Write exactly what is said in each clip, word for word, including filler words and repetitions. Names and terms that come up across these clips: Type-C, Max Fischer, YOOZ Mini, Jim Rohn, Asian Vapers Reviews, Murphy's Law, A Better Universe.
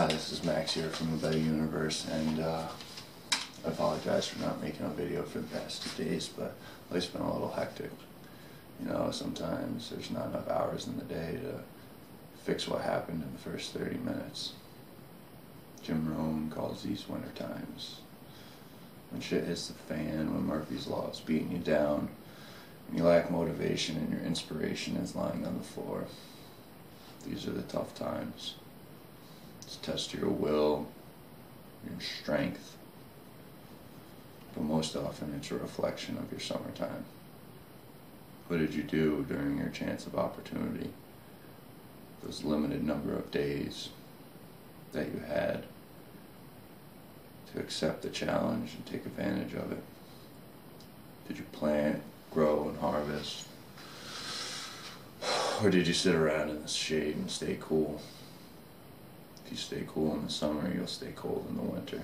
Hi, this is Max here from A Better Universe, and uh, I apologize for not making a video for the past two days, but life's been a little hectic. You know, sometimes there's not enough hours in the day to fix what happened in the first thirty minutes. Jim Rohn calls these winter times. When shit hits the fan, when Murphy's Law is beating you down, and you lack motivation and your inspiration is lying on the floor. These are the tough times. It's a test of your will, your strength, but most often it's a reflection of your summertime. What did you do during your chance of opportunity? Those limited number of days that you had to accept the challenge and take advantage of it. Did you plant, grow, and harvest? Or did you sit around in the shade and stay cool? If you stay cool in the summer, you'll stay cold in the winter.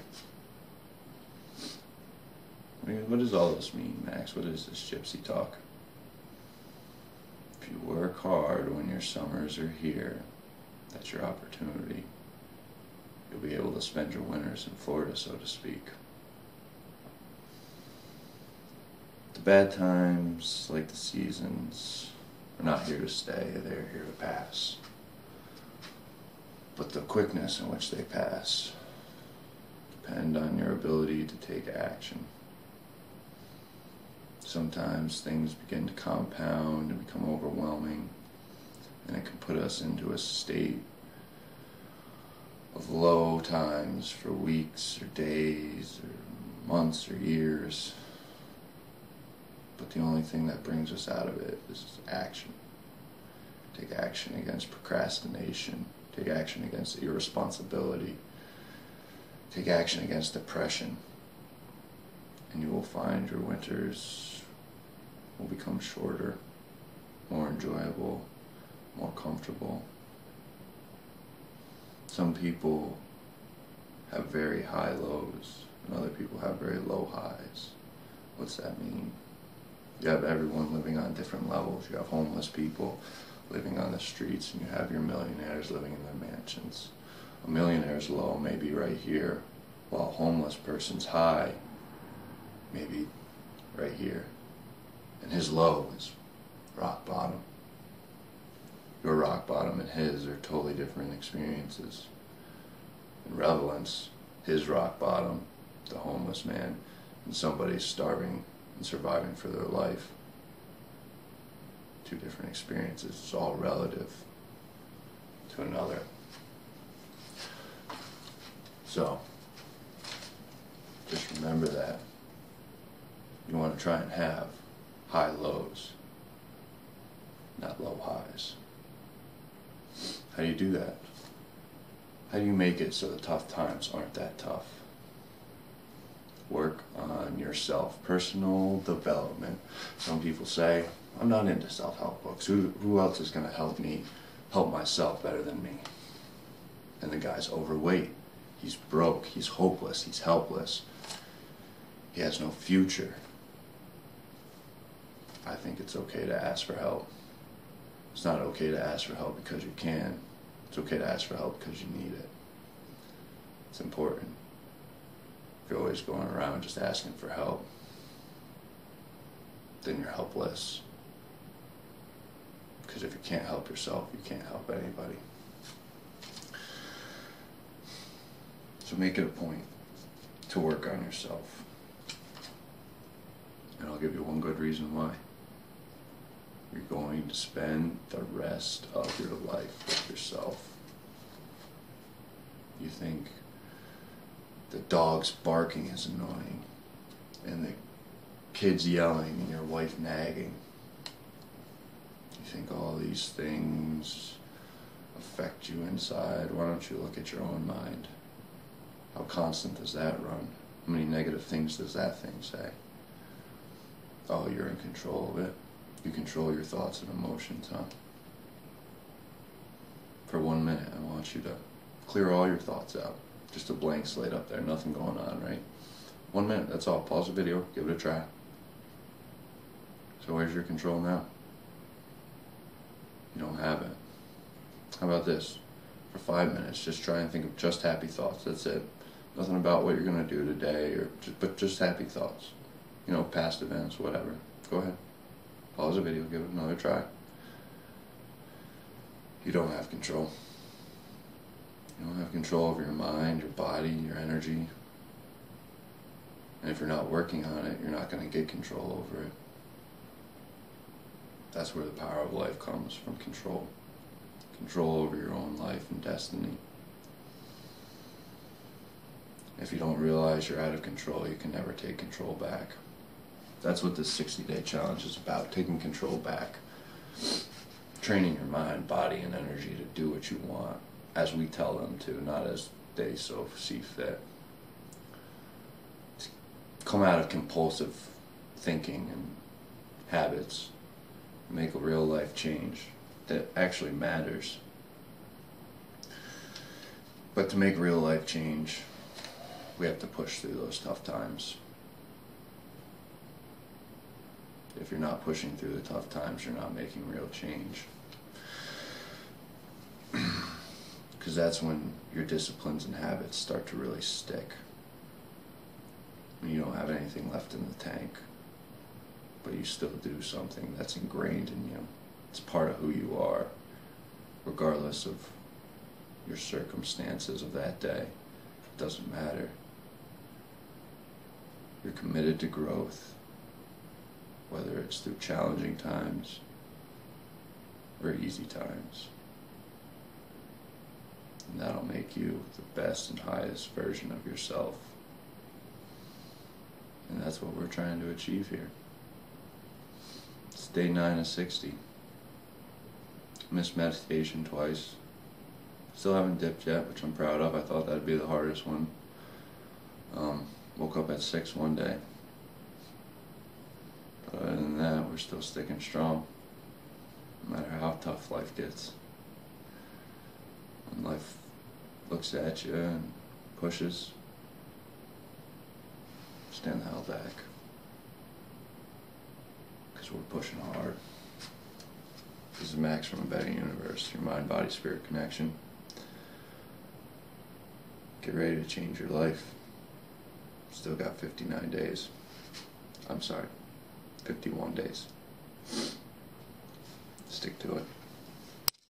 What does all this mean, Max? What is this gypsy talk? If you work hard when your summers are here, that's your opportunity. You'll be able to spend your winters in Florida, so to speak. The bad times, like the seasons, are not here to stay, they're here to pass. But the quickness in which they pass depend on your ability to take action. Sometimes things begin to compound and become overwhelming, and it can put us into a state of low times for weeks or days or months or years. But the only thing that brings us out of it is action. Take action against procrastination. Take action against irresponsibility. Take action against depression. And you will find your winters will become shorter, more enjoyable, more comfortable. Some people have very high lows, and other people have very low highs. What's that mean? You have everyone living on different levels. You have homeless people living on the streets, and you have your millionaires living in their mansions. A millionaire's low may be right here, while a homeless person's high may be right here. And his low is rock bottom. Your rock bottom and his are totally different experiences. In relevance, his rock bottom, the homeless man, and somebody starving and surviving for their life. Two different experiences. It's all relative to another. So, just remember that. You want to try and have high lows, not low highs. How do you do that? How do you make it so the tough times aren't that tough? Work on yourself. Personal development. Some people say, I'm not into self-help books. Who, who else is going to help me help myself better than me? And the guy's overweight. He's broke. He's hopeless. He's helpless. He has no future. I think it's okay to ask for help. It's not okay to ask for help because you can. It's okay to ask for help because you need it. It's important. If you're always going around just asking for help, then you're helpless. Because if you can't help yourself, you can't help anybody. So make it a point to work on yourself. And I'll give you one good reason why. You're going to spend the rest of your life with yourself. You think the dog's barking is annoying, and the kids yelling, and your wife nagging. You think all these things affect you inside? Why don't you look at your own mind? How constant does that run? How many negative things does that thing say? Oh, you're in control of it. You control your thoughts and emotions, huh? For one minute, I want you to clear all your thoughts out. Just a blank slate up there, nothing going on, right? One minute, that's all. Pause the video, give it a try. So where's your control now? You don't have it. How about this? for five minutes. Just try and think of just happy thoughts. That's it. Nothing about what you're going to do today, or just, but just happy thoughts. You know, past events, whatever. Go ahead. Pause the video. Give it another try. You don't have control. You don't have control over your mind, your body, your energy. And if you're not working on it, you're not going to get control over it. That's where the power of life comes from, control. Control over your own life and destiny. If you don't realize you're out of control, you can never take control back. That's what this sixty day challenge is about, taking control back. Training your mind, body, and energy to do what you want, as we tell them to, not as they so see fit. Come out of compulsive thinking and habits. Make a real life change that actually matters. But to make real life change, we have to push through those tough times. If you're not pushing through the tough times, you're not making real change. Because that's when your disciplines and habits start to really stick. When you don't have anything left in the tank, but you still do something that's ingrained in you. It's part of who you are, regardless of your circumstances of that day. It doesn't matter. You're committed to growth, whether it's through challenging times or easy times. And that'll make you the best and highest version of yourself. And that's what we're trying to achieve here. It's day nine of sixty. Missed meditation twice. Still haven't dipped yet, which I'm proud of. I thought that'd be the hardest one. Um, woke up at six one day. But other than that, we're still sticking strong. No matter how tough life gets. When life looks at you and pushes, stand the hell back, because we're pushing hard. This is Max from A Better Universe, your mind, body, spirit connection. Get ready to change your life. Still got fifty-nine days. I'm sorry, fifty-one days. Stick to it.